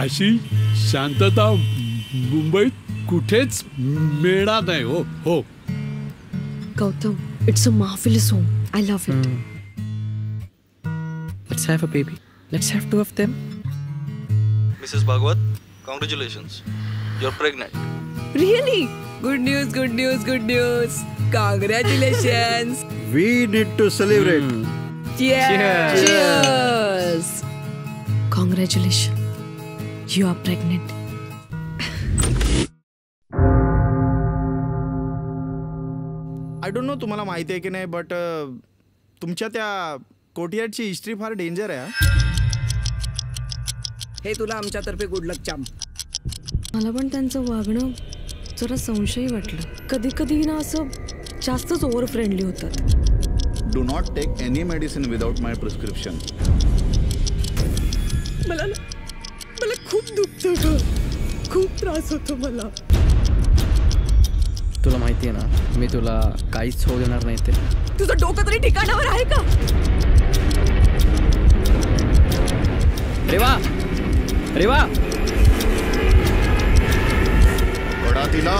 अशी शांतता मुंबईत कुठेच मिळणार नाही. हो हो Gautam, it's a marvelous home. I love it. Let's have a baby. Let's have two of them. Mrs. Bhagavad, congratulations. You're pregnant. Really? Good news, good news, good news. Congratulations. We need to celebrate. Cheers. Cheers. Cheers. Congratulations. You are pregnant. I don't know तुम्हाला माहिती आहे की नाही, but तुमच्या त्या कोटियाची history फार danger आहे. हे तुला आमच्यातर्फे गुड लक चाम. मला पण त्यांचं वागणं जरा संशयी वाटलं. कधी कधी ना असं जास्तच ओव्हर फ्रेंडली होतात. Do not take any medicine without my prescription. मला मला खूप दुखतं, खूप त्रास होतो मला. तुला माहिती आहे ना, मी तुला काहीच होऊ देणार नाही. ते तुझं डोकं तरी ठिकाणावर आहे का? रेवा रेवा तिला